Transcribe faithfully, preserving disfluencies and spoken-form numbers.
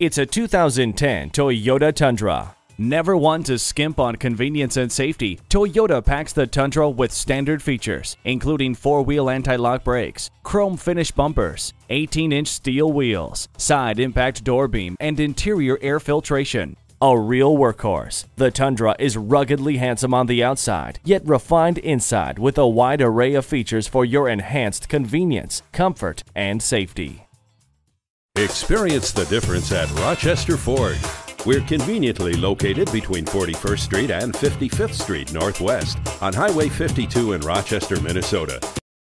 It's a two thousand ten Toyota Tundra. Never one to skimp on convenience and safety, Toyota packs the Tundra with standard features, including four-wheel anti-lock brakes, chrome finish bumpers, eighteen-inch steel wheels, side impact door beam, and interior air filtration. A real workhorse, the Tundra is ruggedly handsome on the outside, yet refined inside with a wide array of features for your enhanced convenience, comfort, and safety. Experience the difference at Rochester Ford. We're conveniently located between forty-first Street and fifty-fifth Street Northwest on Highway fifty-two in Rochester, Minnesota.